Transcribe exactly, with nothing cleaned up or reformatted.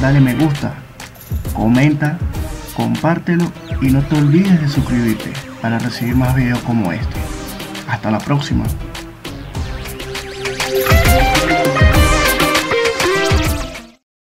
dale me gusta, comenta, compártelo y no te olvides de suscribirte para recibir más videos como este. Hasta la próxima.